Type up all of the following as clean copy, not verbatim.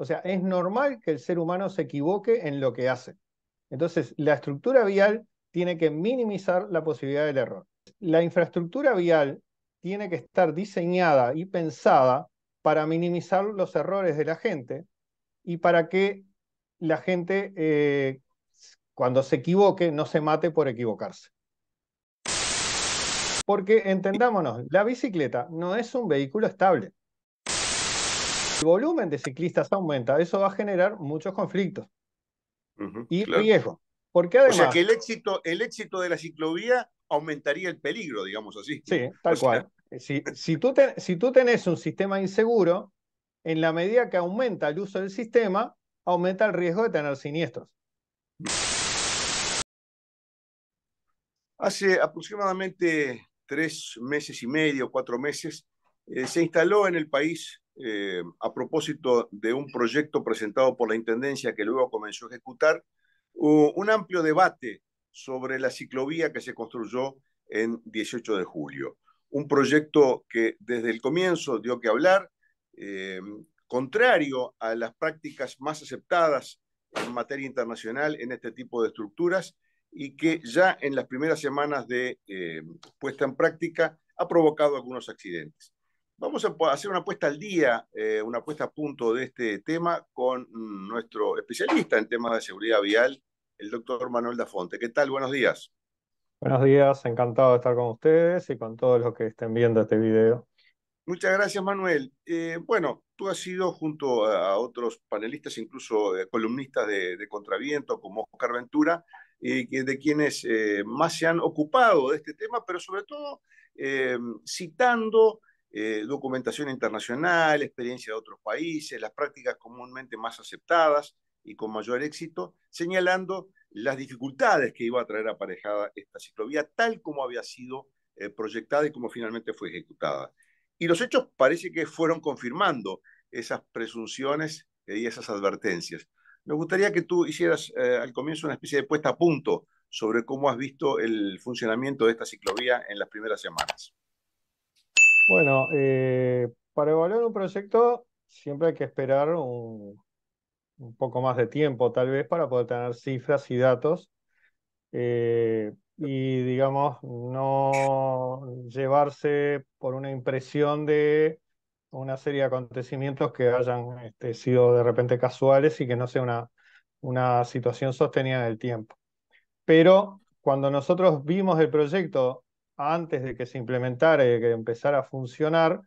O sea, es normal que el ser humano se equivoque en lo que hace. Entonces, la estructura vial tiene que minimizar la posibilidad del error. La infraestructura vial tiene que estar diseñada y pensada para minimizar los errores de la gente y para que la gente, cuando se equivoque, no se mate por equivocarse. Porque, entendámonos, la bicicleta no es un vehículo estable. El volumen de ciclistas aumenta, eso va a generar muchos conflictos y claro, riesgo. Porque además, o sea que el éxito de la ciclovía aumentaría el peligro, digamos así. Sí, tal cual. Si tú tenés un sistema inseguro, en la medida que aumenta el uso del sistema, aumenta el riesgo de tener siniestros. Hace aproximadamente 3 meses y medio, 4 meses, se instaló en el país, a propósito de un proyecto presentado por la Intendencia que luego comenzó a ejecutar, un amplio debate sobre la ciclovía que se construyó en 18 de julio. Un proyecto que desde el comienzo dio que hablar, contrario a las prácticas más aceptadas en materia internacional en este tipo de estructuras, y que ya en las primeras semanas de puesta en práctica ha provocado algunos accidentes. Vamos a hacer una puesta al día, una puesta a punto de este tema con nuestro especialista en temas de seguridad vial, el doctor Manuel Dafonte. ¿Qué tal? Buenos días. Buenos días, encantado de estar con ustedes y con todos los que estén viendo este video. Muchas gracias, Manuel. Bueno, tú has sido, junto a otros panelistas, incluso columnistas de Contraviento, como Oscar Ventura, de quienes más se han ocupado de este tema, pero sobre todo citando documentación internacional, experiencia de otros países, las prácticas comúnmente más aceptadas y con mayor éxito, señalando las dificultades que iba a traer aparejada esta ciclovía, tal como había sido proyectada y como finalmente fue ejecutada. Y los hechos parece que fueron confirmando esas presunciones y esas advertencias. Me gustaría que tú hicieras al comienzo una especie de puesta a punto sobre cómo has visto el funcionamiento de esta ciclovía en las primeras semanas. Bueno, para evaluar un proyecto siempre hay que esperar un poco más de tiempo, tal vez, para poder tener cifras y datos. Y, digamos, no llevarse por una impresión de una serie de acontecimientos que hayan sido de repente casuales y que no sea una situación sostenida en el tiempo. Pero cuando nosotros vimos el proyecto, antes de que se implementara y de que empezara a funcionar,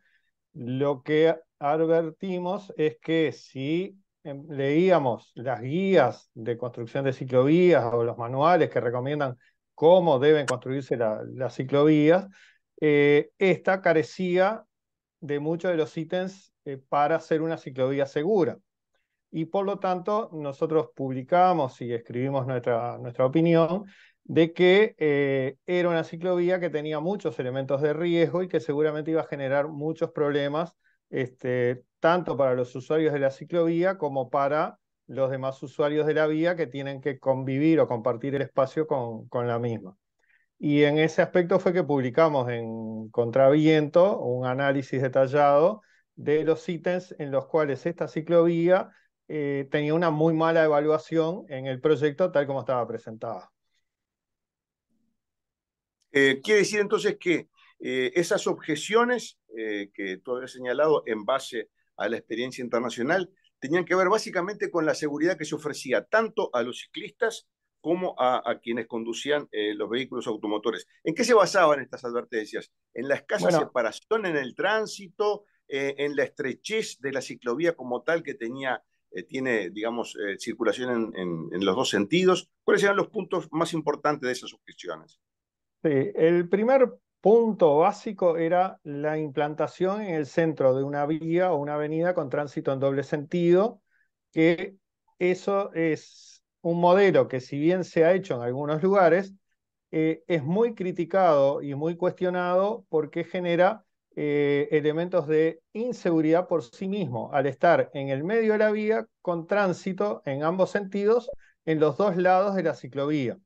lo que advertimos es que si leíamos las guías de construcción de ciclovías o los manuales que recomiendan cómo deben construirse las ciclovías, esta carecía de muchos de los ítems para hacer una ciclovía segura. Y por lo tanto, nosotros publicamos y escribimos nuestra opinión de que era una ciclovía que tenía muchos elementos de riesgo y que seguramente iba a generar muchos problemas, tanto para los usuarios de la ciclovía como para los demás usuarios de la vía que tienen que convivir o compartir el espacio con la misma. Y en ese aspecto fue que publicamos en Contraviento un análisis detallado de los ítems en los cuales esta ciclovía tenía una muy mala evaluación en el proyecto tal como estaba presentada. Quiere decir entonces que esas objeciones que tú habías señalado en base a la experiencia internacional tenían que ver básicamente con la seguridad que se ofrecía tanto a los ciclistas como a quienes conducían los vehículos automotores. ¿En qué se basaban estas advertencias? ¿En la escasa separación en el tránsito? ¿En la estrechez de la ciclovía como tal que tiene, digamos, circulación en los dos sentidos? ¿Cuáles eran los puntos más importantes de esas objeciones? Sí, el primer punto básico era la implantación en el centro de una vía o una avenida con tránsito en doble sentido, que eso es un modelo que, si bien se ha hecho en algunos lugares, es muy criticado y muy cuestionado porque genera elementos de inseguridad por sí mismo, al estar en el medio de la vía con tránsito en ambos sentidos, en los dos lados de la ciclovía.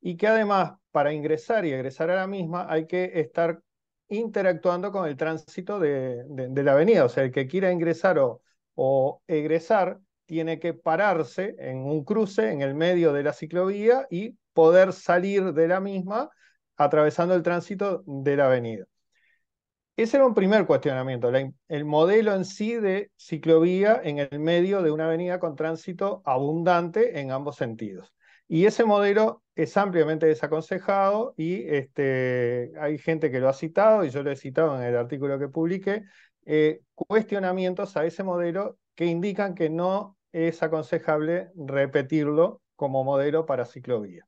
Y que además, para ingresar y egresar a la misma, hay que estar interactuando con el tránsito de la avenida. O sea, el que quiera ingresar o o egresar, tiene que pararse en un cruce en el medio de la ciclovía y poder salir de la misma atravesando el tránsito de la avenida. Ese era un primer cuestionamiento, el modelo en sí de ciclovía en el medio de una avenida con tránsito abundante en ambos sentidos. Y ese modelo es ampliamente desaconsejado y hay gente que lo ha citado, y yo lo he citado en el artículo que publiqué, cuestionamientos a ese modelo que indican que no es aconsejable repetirlo como modelo para ciclovía.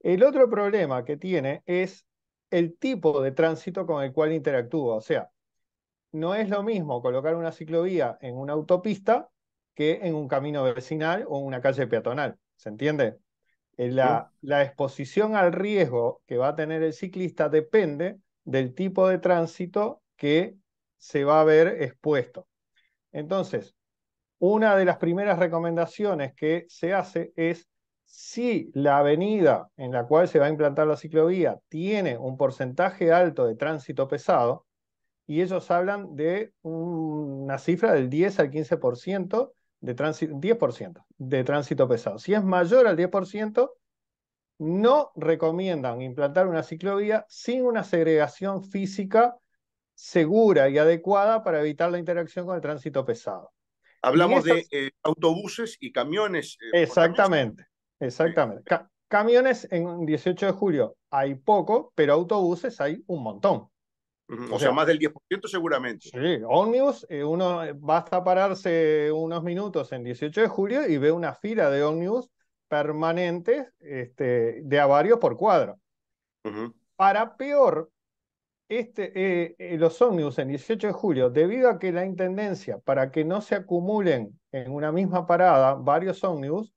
El otro problema que tiene es el tipo de tránsito con el cual interactúa. O sea, no es lo mismo colocar una ciclovía en una autopista que en un camino vecinal o una calle peatonal. ¿Se entiende? La exposición al riesgo que va a tener el ciclista depende del tipo de tránsito que se va a ver expuesto. Entonces, una de las primeras recomendaciones que se hace es: si la avenida en la cual se va a implantar la ciclovía tiene un porcentaje alto de tránsito pesado, y ellos hablan de una cifra del 10 al 15% de tránsito, 10% de tránsito pesado. Si es mayor al 10%, no recomiendan implantar una ciclovía sin una segregación física segura y adecuada para evitar la interacción con el tránsito pesado. Hablamos de autobuses y camiones. Exactamente. Exactamente. Camiones en 18 de julio hay poco, pero autobuses hay un montón. O sea, más del 10% seguramente. Sí, ómnibus, uno basta pararse unos minutos en 18 de julio y ve una fila de ómnibus permanentes de a varios por cuadro. Para peor, los ómnibus en 18 de julio, debido a que la Intendencia, para que no se acumulen en una misma parada varios ómnibus,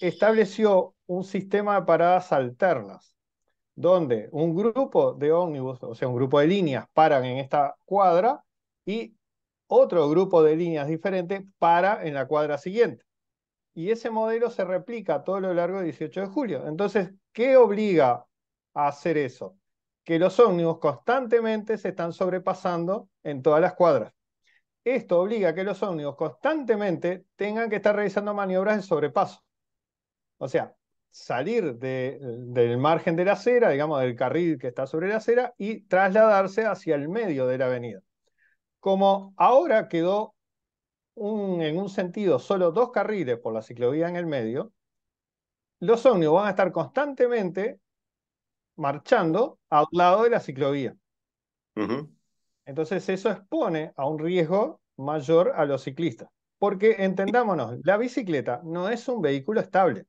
estableció un sistema de paradas alternas, donde un grupo de ómnibus, o sea, un grupo de líneas, paran en esta cuadra y otro grupo de líneas diferentes para en la cuadra siguiente. Y ese modelo se replica a todo lo largo del 18 de julio. Entonces, ¿qué obliga a hacer eso? Que los ómnibus constantemente se están sobrepasando en todas las cuadras. Esto obliga a que los ómnibus constantemente tengan que estar realizando maniobras de sobrepaso. O sea, salir del margen de la acera, digamos, del carril que está sobre la acera, y trasladarse hacia el medio de la avenida. Como ahora quedó en un sentido solo dos carriles por la ciclovía en el medio, los ómnibus van a estar constantemente marchando al lado de la ciclovía. Entonces eso expone a un riesgo mayor a los ciclistas. Porque, entendámonos, la bicicleta no es un vehículo estable.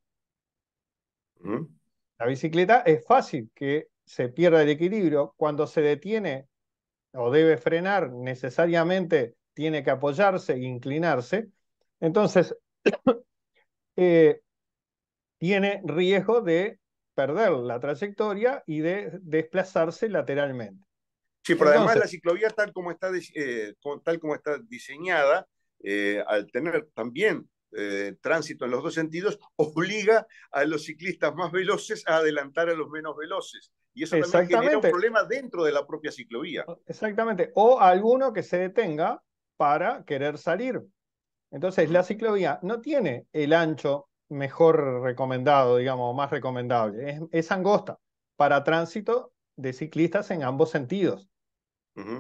La bicicleta es fácil que se pierda el equilibrio. Cuando se detiene o debe frenar, necesariamente tiene que apoyarse e inclinarse. Entonces, tiene riesgo de perder la trayectoria y de desplazarse lateralmente. Sí, pero entonces, además la ciclovía tal como está diseñada, al tener también tránsito en los dos sentidos, obliga a los ciclistas más veloces a adelantar a los menos veloces. Y eso también genera un problema dentro de la propia ciclovía. Exactamente. O a alguno que se detenga para querer salir. Entonces, la ciclovía no tiene el ancho mejor recomendado, digamos, más recomendable. Es angosta para tránsito de ciclistas en ambos sentidos.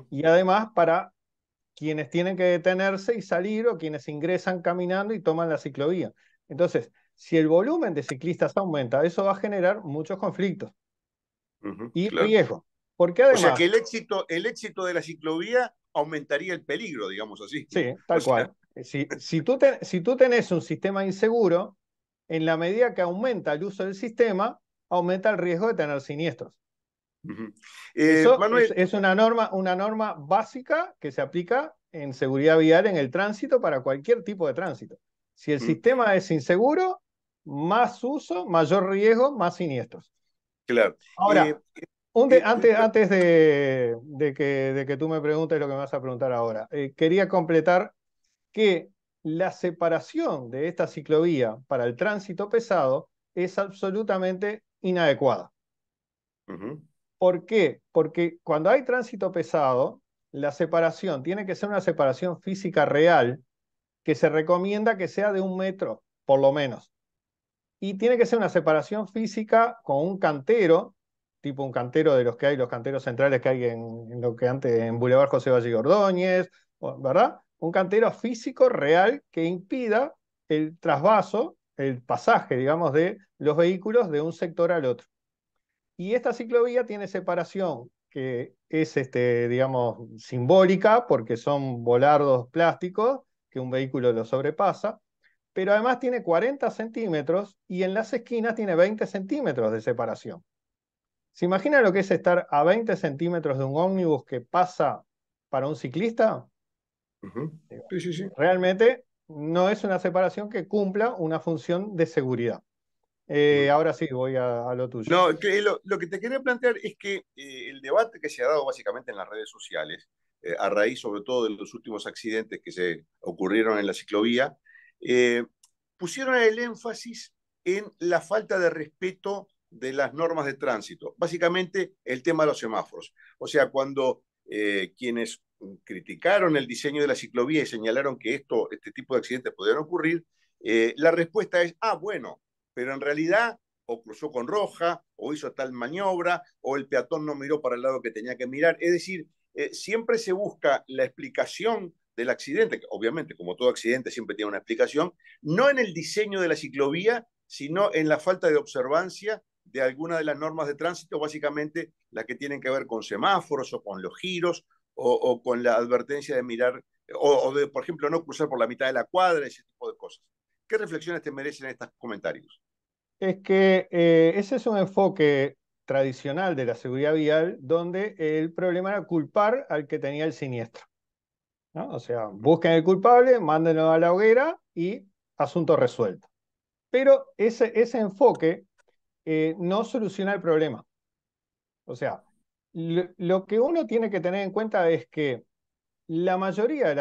Y además para quienes tienen que detenerse y salir, o quienes ingresan caminando y toman la ciclovía. Entonces, si el volumen de ciclistas aumenta, eso va a generar muchos conflictos y riesgo. Porque además, o sea, que el éxito de la ciclovía aumentaría el peligro, digamos así. Sí, tal cual. Si tú tenés un sistema inseguro, en la medida que aumenta el uso del sistema, aumenta el riesgo de tener siniestros. Eso, Manuel, es una norma básica que se aplica en seguridad vial en el tránsito para cualquier tipo de tránsito. Si el sistema es inseguro, más uso, mayor riesgo, más siniestros. Claro. Ahora, antes de que tú me preguntes lo que me vas a preguntar ahora, quería completar que la separación de esta ciclovía para el tránsito pesado es absolutamente inadecuada. ¿Por qué? Porque cuando hay tránsito pesado, la separación tiene que ser una separación física real que se recomienda que sea de 1 metro, por lo menos. Y tiene que ser una separación física con un cantero, tipo un cantero de los que hay, los canteros centrales que hay en lo que antes en Boulevard José Valle Ordóñez, ¿verdad? Un cantero físico real que impida el trasvaso, el pasaje, digamos, de los vehículos de un sector al otro. Y esta ciclovía tiene separación que es, digamos, simbólica, porque son volardos plásticos que un vehículo lo sobrepasa, pero además tiene 40 centímetros y en las esquinas tiene 20 centímetros de separación. ¿Se imagina lo que es estar a 20 centímetros de un ómnibus que pasa para un ciclista? Uh-huh. Sí, sí, sí. Realmente no es una separación que cumpla una función de seguridad. Ahora sí, voy a lo tuyo. No, que lo que te quería plantear es que el debate que se ha dado básicamente en las redes sociales, a raíz sobre todo de los últimos accidentes que se ocurrieron en la ciclovía, pusieron el énfasis en la falta de respeto de las normas de tránsito. Básicamente el tema de los semáforos. O sea, cuando quienes criticaron el diseño de la ciclovía y señalaron que este tipo de accidentes podían ocurrir, la respuesta es, ah, bueno, pero en realidad o cruzó con roja, o hizo tal maniobra, o el peatón no miró para el lado que tenía que mirar. Es decir, siempre se busca la explicación del accidente, que obviamente, como todo accidente, siempre tiene una explicación, no en el diseño de la ciclovía, sino en la falta de observancia de alguna de las normas de tránsito, básicamente las que tienen que ver con semáforos, o con los giros, o con la advertencia de mirar, o de, por ejemplo, no cruzar por la mitad de la cuadra, ese tipo de cosas. ¿Qué reflexiones te merecen estos comentarios? Es que ese es un enfoque tradicional de la seguridad vial donde el problema era culpar al que tenía el siniestro, ¿no? O sea, busquen el culpable, mándenlo a la hoguera y asunto resuelto. Pero ese enfoque no soluciona el problema. O sea, lo que uno tiene que tener en cuenta es que la mayoría de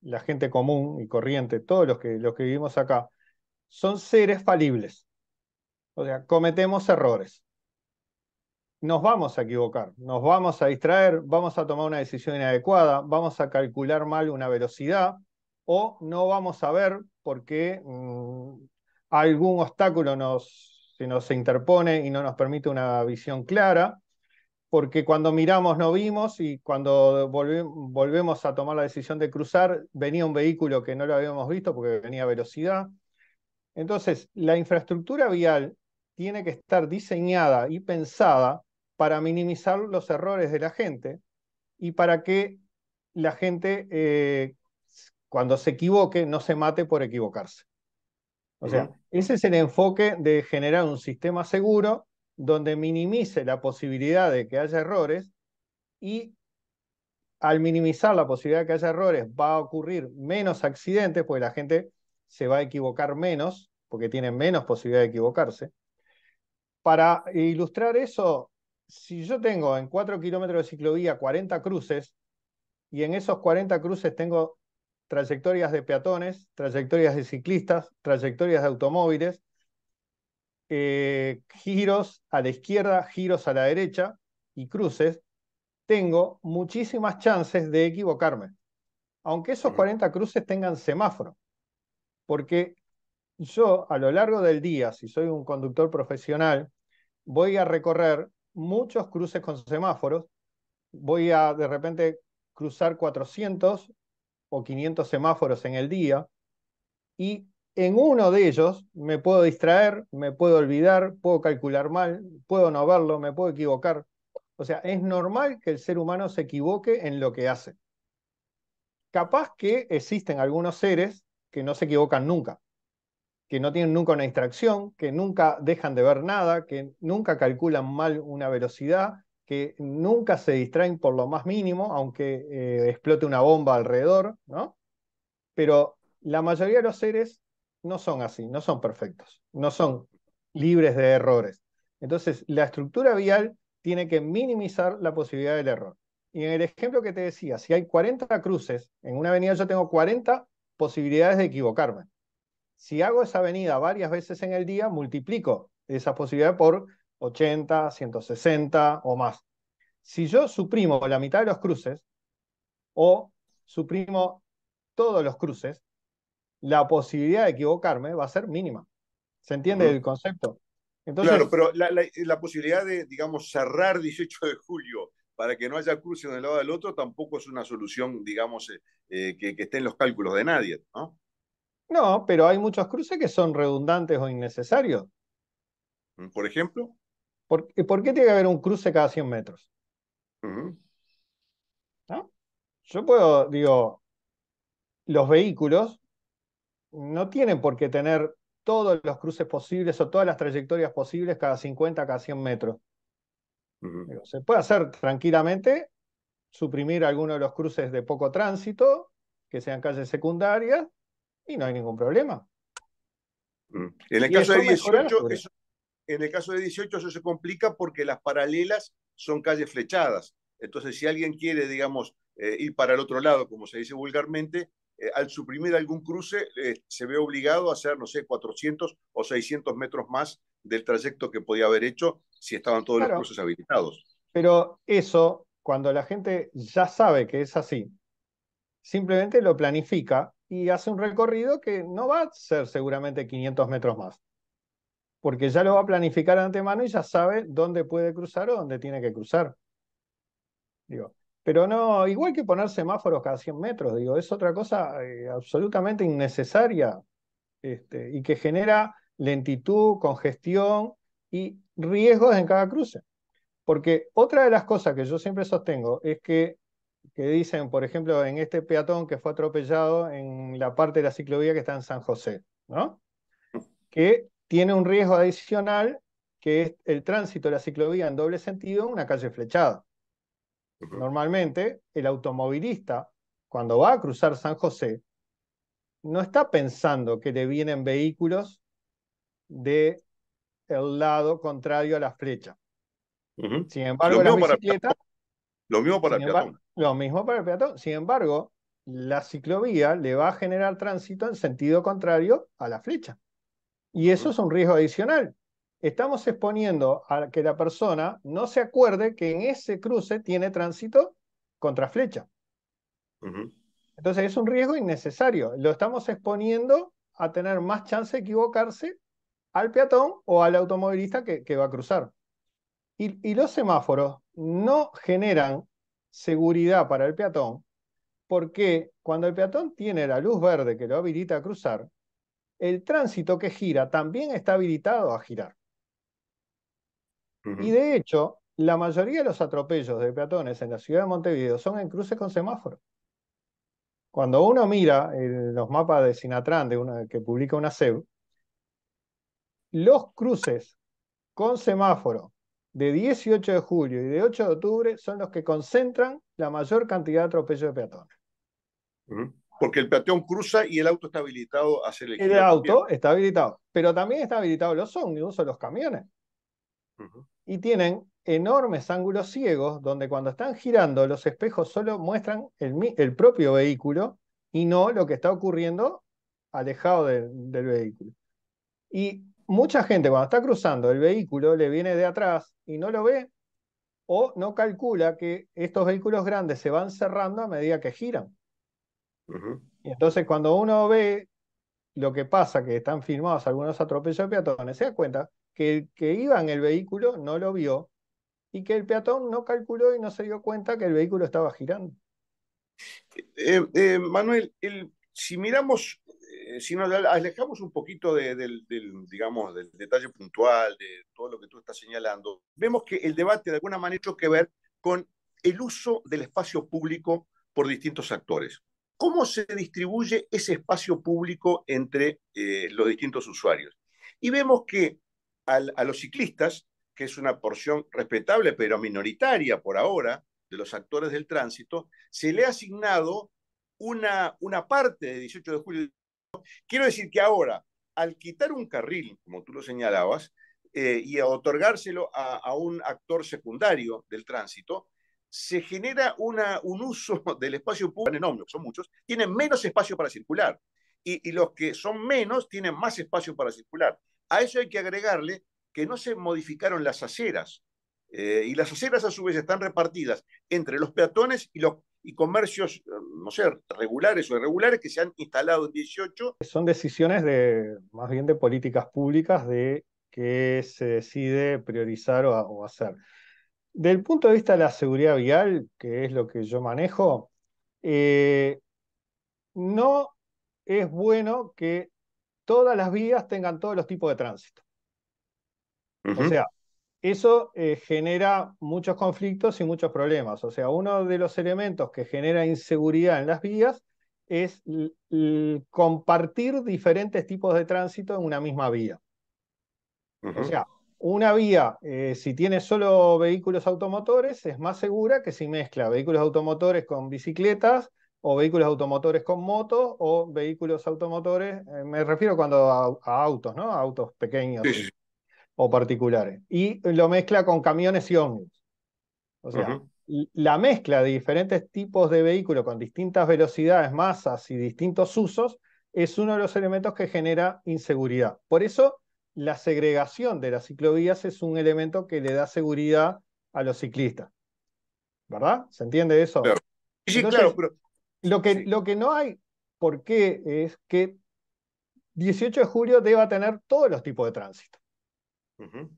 la gente común y corriente, todos los que vivimos acá, son seres falibles. O sea, cometemos errores. Nos vamos a equivocar, nos vamos a distraer, vamos a tomar una decisión inadecuada, vamos a calcular mal una velocidad, o no vamos a ver por qué algún obstáculo se nos interpone y no nos permite una visión clara, porque cuando miramos no vimos, y cuando volvemos a tomar la decisión de cruzar, venía un vehículo que no lo habíamos visto porque venía a velocidad. Entonces, la infraestructura vial tiene que estar diseñada y pensada para minimizar los errores de la gente y para que la gente, cuando se equivoque, no se mate por equivocarse. O sea, ese es el enfoque de generar un sistema seguro donde minimice la posibilidad de que haya errores, y al minimizar la posibilidad de que haya errores va a ocurrir menos accidentes porque la gente se va a equivocar menos, porque tiene menos posibilidad de equivocarse. Para ilustrar eso, si yo tengo en 4 kilómetros de ciclovía 40 cruces, y en esos 40 cruces tengo trayectorias de peatones, trayectorias de ciclistas, trayectorias de automóviles, giros a la izquierda, giros a la derecha y cruces, tengo muchísimas chances de equivocarme, aunque esos 40 cruces tengan semáforo, porque yo a lo largo del día, si soy un conductor profesional, voy a recorrer muchos cruces con semáforos, voy a de repente cruzar 400 o 500 semáforos en el día, y en uno de ellos me puedo distraer, me puedo olvidar, puedo calcular mal, puedo no verlo, me puedo equivocar. O sea, es normal que el ser humano se equivoque en lo que hace. Capaz que existen algunos seres que no se equivocan nunca, que no tienen nunca una distracción, que nunca dejan de ver nada, que nunca calculan mal una velocidad, que nunca se distraen por lo más mínimo, aunque explote una bomba alrededor, ¿no? Pero la mayoría de los seres no son así, no son perfectos, no son libres de errores. Entonces, la estructura vial tiene que minimizar la posibilidad del error. Y en el ejemplo que te decía, si hay 40 cruces, en una avenida yo tengo 40 posibilidades de equivocarme. Si hago esa avenida varias veces en el día, multiplico esa posibilidad por 80, 160 o más. Si yo suprimo la mitad de los cruces, o suprimo todos los cruces, la posibilidad de equivocarme va a ser mínima. ¿Se entiende el concepto? Entonces, claro, pero la posibilidad de, digamos, cerrar 18 de julio para que no haya cruces de un lado del otro tampoco es una solución, digamos, que esté en los cálculos de nadie, ¿no? No, pero hay muchos cruces que son redundantes o innecesarios. ¿Por ejemplo? ¿Por qué tiene que haber un cruce cada 100 metros? ¿No? Yo puedo, digo, los vehículos no tienen por qué tener todos los cruces posibles o todas las trayectorias posibles cada 50, cada 100 metros. Digo, se puede hacer tranquilamente, suprimir algunos de los cruces de poco tránsito, que sean calles secundarias, y no hay ningún problema. En el caso de 18, eso se complica porque las paralelas son calles flechadas. Entonces, si alguien quiere, digamos, ir para el otro lado, como se dice vulgarmente, al suprimir algún cruce, se ve obligado a hacer, no sé, 400 o 600 metros más del trayecto que podía haber hecho si estaban todos los cruces habilitados. Pero eso, cuando la gente ya sabe que es así, simplemente lo planifica y hace un recorrido que no va a ser seguramente 500 metros más, porque ya lo va a planificar de antemano y ya sabe dónde puede cruzar o dónde tiene que cruzar. Digo, pero no, igual que poner semáforos cada 100 metros, digo, es otra cosa absolutamente innecesaria y que genera lentitud, congestión y riesgos en cada cruce. Porque otra de las cosas que yo siempre sostengo es que dicen, por ejemplo, en este peatón que fue atropellado en la parte de la ciclovía que está en San José, ¿no? Que tiene un riesgo adicional que es el tránsito de la ciclovía en doble sentido en una calle flechada. Normalmente, el automovilista, cuando va a cruzar San José, no está pensando que le vienen vehículos del lado contrario a la flecha. Sin embargo, la bicicleta... Lo mismo para el peatón. Lo mismo para el peatón. Sin embargo, la ciclovía le va a generar tránsito en sentido contrario a la flecha. Y eso es un riesgo adicional. Estamos exponiendo a que la persona no se acuerde que en ese cruce tiene tránsito contra flecha. Entonces es un riesgo innecesario. Lo estamos exponiendo a tener más chance de equivocarse al peatón o al automovilista que va a cruzar. Y los semáforos no generan seguridad para el peatón porque cuando el peatón tiene la luz verde que lo habilita a cruzar, el tránsito que gira también está habilitado a girar. Y de hecho, la mayoría de los atropellos de peatones en la ciudad de Montevideo son en cruces con semáforos. Cuando uno mira los mapas de Sinatran que publica una CEB, los cruces con semáforo de 18 de julio y de 8 de octubre son los que concentran la mayor cantidad de atropellos de peatones. Porque el peatón cruza y el auto está habilitado a hacer el giro. El auto también está habilitado, pero también está habilitado los ómnibus o los camiones. Y tienen enormes ángulos ciegos donde cuando están girando los espejos solo muestran el propio vehículo y no lo que está ocurriendo alejado del vehículo. Y mucha gente cuando está cruzando el vehículo le viene de atrás y no lo ve o no calcula que estos vehículos grandes se van cerrando a medida que giran. Y entonces cuando uno ve lo que pasa, que están filmados algunos atropellos de peatones, se da cuenta que el que iba en el vehículo no lo vio y que el peatón no calculó y no se dio cuenta que el vehículo estaba girando. Manuel, si miramos, si nos alejamos un poquito digamos, del detalle puntual, de todo lo que tú estás señalando, vemos que el debate de alguna manera tiene que ver con el uso del espacio público por distintos actores. ¿Cómo se distribuye ese espacio público entre los distintos usuarios? Y vemos que a los ciclistas, que es una porción respetable pero minoritaria por ahora de los actores del tránsito, se le ha asignado una parte de 18 de julio. Quiero decir que ahora, al quitar un carril, como tú lo señalabas, y a otorgárselo a un actor secundario del tránsito, se genera un uso del espacio público enorme, son muchos, tienen menos espacio para circular. Y los que son menos tienen más espacio para circular. A eso hay que agregarle que no se modificaron las aceras. Y las aceras a su vez están repartidas entre los peatones y los y comercios, no sé, regulares o irregulares que se han instalado en 18. Son decisiones de, más bien de políticas públicas de qué se decide priorizar o hacer. Desde el punto de vista de la seguridad vial, que es lo que yo manejo, no es bueno que todas las vías tengan todos los tipos de tránsito. O sea, eso genera muchos conflictos y muchos problemas. O sea, uno de los elementos que genera inseguridad en las vías es compartir diferentes tipos de tránsito en una misma vía. O sea, una vía, si tiene solo vehículos automotores, es más segura que si mezcla vehículos automotores con bicicletas, o vehículos automotores con motos, o vehículos automotores, me refiero cuando a autos, ¿no? A autos pequeños o particulares. Y lo mezcla con camiones y ómnibus. O sea, la mezcla de diferentes tipos de vehículos con distintas velocidades, masas y distintos usos es uno de los elementos que genera inseguridad. Por eso, la segregación de las ciclovías es un elemento que le da seguridad a los ciclistas. ¿Verdad? ¿Se entiende eso? Claro. Sí, entonces, claro, pero... Lo que no hay por qué es que 18 de julio deba tener todos los tipos de tránsito.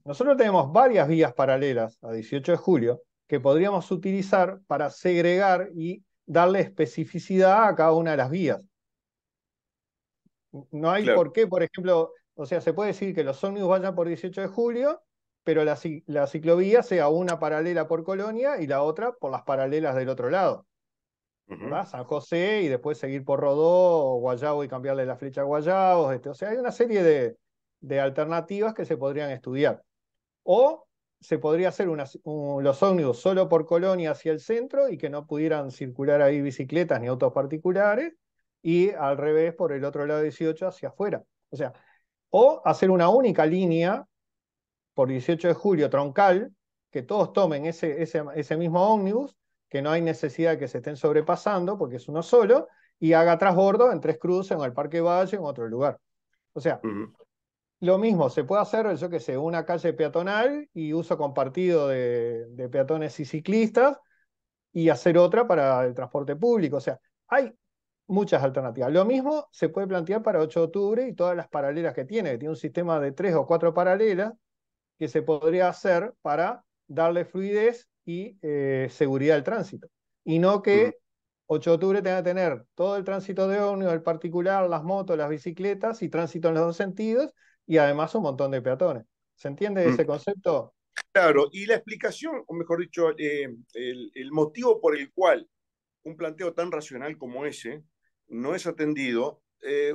Nosotros tenemos varias vías paralelas a 18 de julio que podríamos utilizar para segregar y darle especificidad a cada una de las vías. No hay por qué, por ejemplo... O sea, se puede decir que los ómnibus vayan por 18 de julio, pero la ciclovía sea una paralela por Colonia y la otra por las paralelas del otro lado. San José y después seguir por Rodó o Guayabo y cambiarle la flecha a Guayabo. O sea, hay una serie de alternativas que se podrían estudiar. O se podría hacer los ómnibus solo por Colonia hacia el centro y que no pudieran circular ahí bicicletas ni autos particulares, y al revés por el otro lado 18 hacia afuera. O sea... O hacer una única línea por 18 de julio troncal, que todos tomen ese mismo ómnibus, que no hay necesidad de que se estén sobrepasando, porque es uno solo, y haga trasbordo en Tres Cruces, en el Parque Valle, en otro lugar. O sea, lo mismo, se puede hacer, yo qué sé, una calle peatonal y uso compartido de peatones y ciclistas, y hacer otra para el transporte público. O sea, hay... muchas alternativas. Lo mismo se puede plantear para 8 de octubre y todas las paralelas que tiene un sistema de 3 o 4 paralelas que se podría hacer para darle fluidez y seguridad al tránsito. Y no que 8 de octubre tenga que tener todo el tránsito de ómnibus, el particular, las motos, las bicicletas y tránsito en los dos sentidos y además un montón de peatones. ¿Se entiende ese concepto? Claro, y la explicación, o mejor dicho, el motivo por el cual un planteo tan racional como ese no es atendido,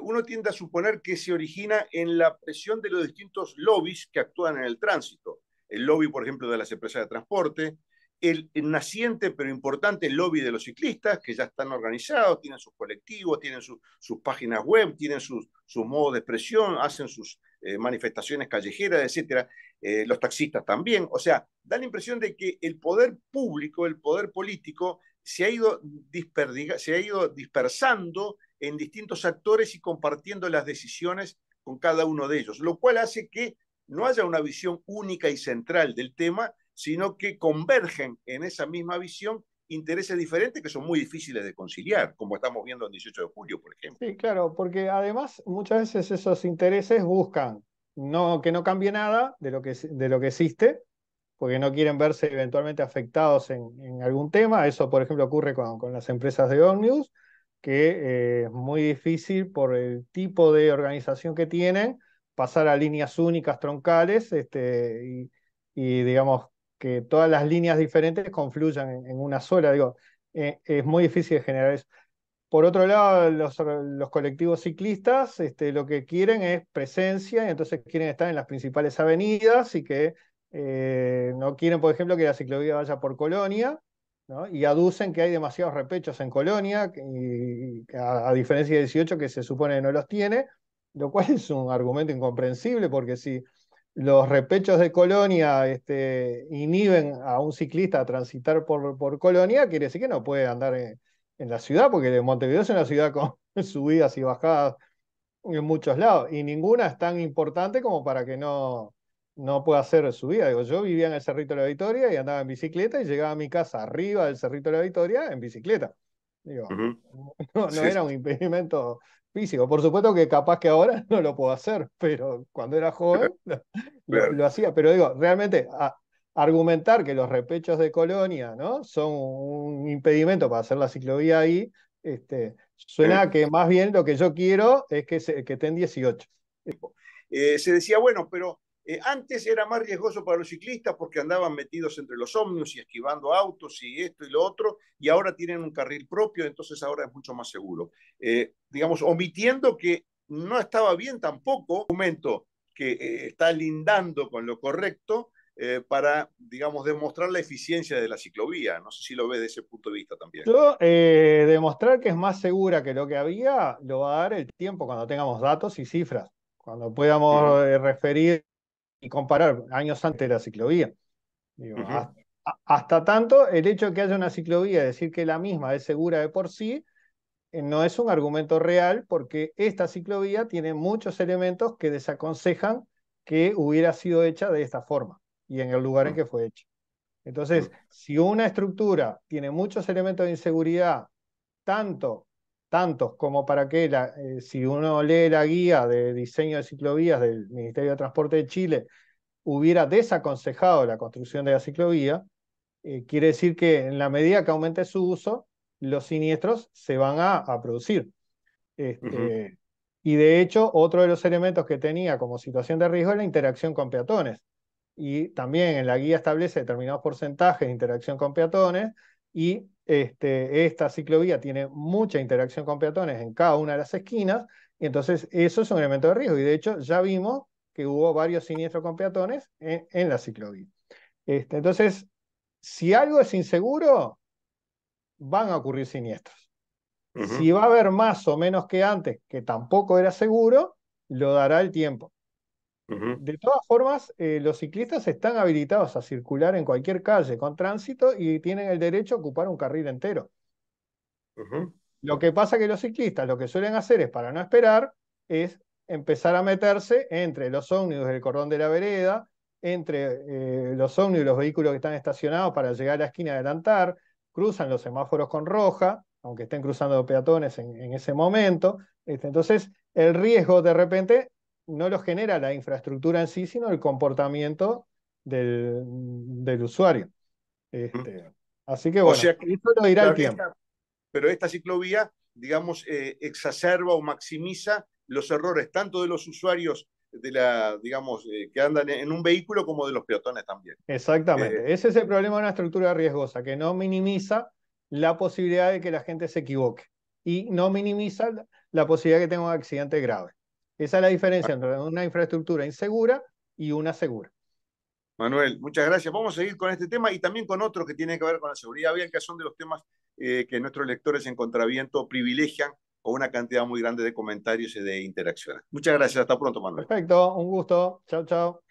uno tiende a suponer que se origina en la presión de los distintos lobbies que actúan en el tránsito. El lobby, por ejemplo, de las empresas de transporte, el naciente pero importante lobby de los ciclistas, que ya están organizados, tienen sus colectivos, tienen sus páginas web, tienen sus modos de expresión, hacen sus manifestaciones callejeras, etc. Los taxistas también. O sea, da la impresión de que el poder público, el poder político, se ha ido dispersando en distintos actores y compartiendo las decisiones con cada uno de ellos, lo cual hace que no haya una visión única y central del tema, sino que convergen en esa misma visión intereses diferentes que son muy difíciles de conciliar, como estamos viendo en 18 de julio, por ejemplo. Sí, claro, porque además muchas veces esos intereses buscan que no cambie nada de lo que existe, porque no quieren verse eventualmente afectados en algún tema. Eso, por ejemplo, ocurre con las empresas de ómnibus, que es muy difícil por el tipo de organización que tienen, pasar a líneas únicas, troncales, y digamos que todas las líneas diferentes confluyan en una sola. Digo, es muy difícil de generar eso. Por otro lado, los colectivos ciclistas lo que quieren es presencia, y entonces quieren estar en las principales avenidas y que... no quieren, por ejemplo, que la ciclovía vaya por Colonia, ¿no? Y aducen que hay demasiados repechos en Colonia, a diferencia de 18, que se supone que no los tiene, lo cual es un argumento incomprensible, porque si los repechos de Colonia inhiben a un ciclista a transitar por Colonia, quiere decir que no puede andar en la ciudad, porque Montevideo es una ciudad con subidas y bajadas en muchos lados, y ninguna es tan importante como para que no no puede hacer su vida. Digo, yo vivía en el Cerrito de la Victoria y andaba en bicicleta y llegaba a mi casa arriba del Cerrito de la Victoria en bicicleta. Digo, no era un impedimento físico. Por supuesto que capaz que ahora no lo puedo hacer, pero cuando era joven lo hacía. Pero digo, realmente argumentar que los repechos de Colonia, ¿no?, son un impedimento para hacer la ciclovía ahí, suena a que más bien lo que yo quiero es que estén 18. Se decía, bueno, pero antes era más riesgoso para los ciclistas porque andaban metidos entre los ómnibus y esquivando autos y esto y lo otro, y ahora tienen un carril propio, entonces ahora es mucho más seguro. Digamos, omitiendo que no estaba bien tampoco un momento que está lindando con lo correcto para, digamos, demostrar la eficiencia de la ciclovía. No sé si lo ves desde ese punto de vista también. Yo, demostrar que es más segura que lo que había, lo va a dar el tiempo cuando tengamos datos y cifras, cuando podamos referir y comparar años antes de la ciclovía. Digo, hasta tanto, el hecho de que haya una ciclovía, decir que la misma es segura de por sí, no es un argumento real, porque esta ciclovía tiene muchos elementos que desaconsejan que hubiera sido hecha de esta forma y en el lugar en que fue hecha. Entonces, si una estructura tiene muchos elementos de inseguridad, tantos como para que, si uno lee la guía de diseño de ciclovías del Ministerio de Transporte de Chile, hubiera desaconsejado la construcción de la ciclovía, quiere decir que en la medida que aumente su uso, los siniestros se van a producir. Y de hecho, otro de los elementos que tenía como situación de riesgo es la interacción con peatones. Y también en la guía establece determinados porcentajes de interacción con peatones, y esta ciclovía tiene mucha interacción con peatones en cada una de las esquinas, y entonces eso es un elemento de riesgo, y de hecho ya vimos que hubo varios siniestros con peatones en la ciclovía. Entonces, si algo es inseguro, van a ocurrir siniestros. Si va a haber más o menos que antes, que tampoco era seguro, lo dará el tiempo. De todas formas, los ciclistas están habilitados a circular en cualquier calle con tránsito y tienen el derecho a ocupar un carril entero. Lo que pasa es que los ciclistas lo que suelen hacer es, para no esperar, es empezar a meterse entre los ómnibus del cordón de la vereda, entre los ómnibus y los vehículos que están estacionados para llegar a la esquina y adelantar, cruzan los semáforos con roja, aunque estén cruzando peatones en ese momento. Entonces, el riesgo de repente no lo genera la infraestructura en sí, sino el comportamiento del usuario. Así que bueno, o sea, eso lo dirá el tiempo. Pero esta ciclovía, digamos, exacerba o maximiza los errores tanto de los usuarios de la, digamos, que andan en un vehículo, como de los peatones también. Exactamente. Ese es el problema de una estructura riesgosa, que no minimiza la posibilidad de que la gente se equivoque y no minimiza la posibilidad de que tenga un accidente grave. Esa es la diferencia entre una infraestructura insegura y una segura. Manuel, muchas gracias. Vamos a seguir con este tema y también con otro que tiene que ver con la seguridad vial, que son de los temas que nuestros lectores en Contraviento privilegian, con una cantidad muy grande de comentarios y de interacciones. Muchas gracias. Hasta pronto, Manuel. Perfecto. Un gusto. Chao, chao.